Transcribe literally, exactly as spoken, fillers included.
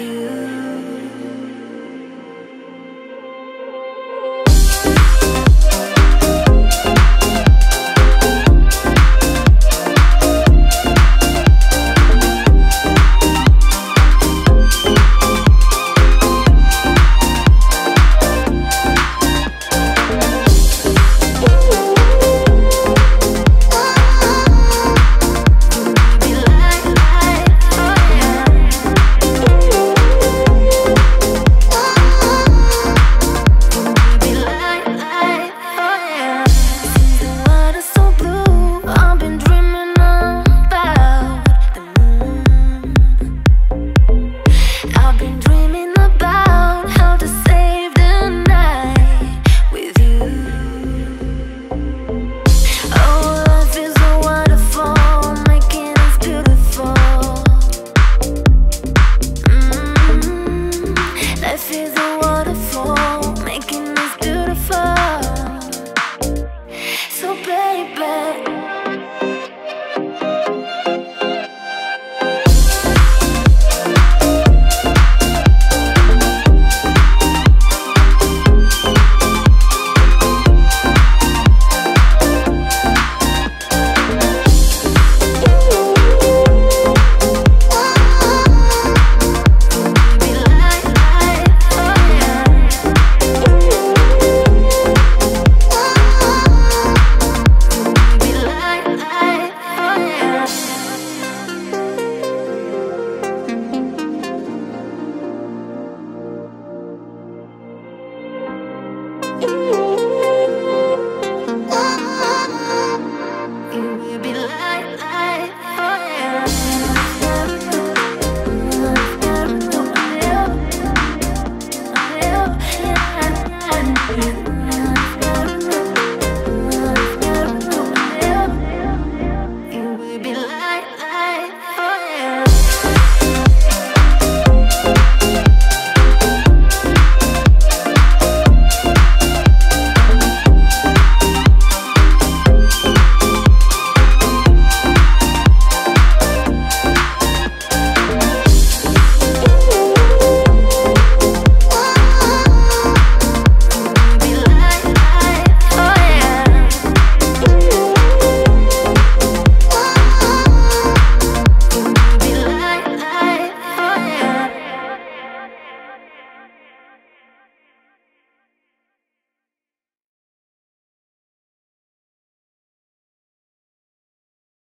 do.